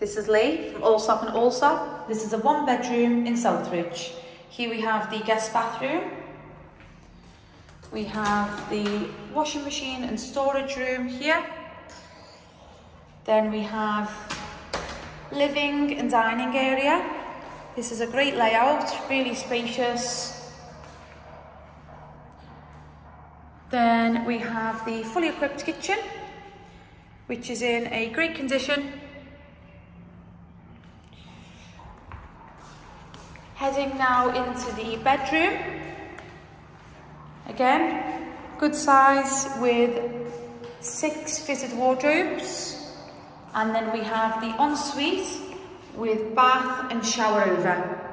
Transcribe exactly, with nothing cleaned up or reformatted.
This is Lee from Allsopp and Allsopp. This is a one bedroom in South Ridge. Here we have the guest bathroom. We have the washing machine and storage room here. Then we have living and dining area. This is a great layout, really spacious. Then we have the fully equipped kitchen, which is in a great condition. Heading now into the bedroom. Again, good size with six fitted wardrobes. And then we have the ensuite with bath and shower over.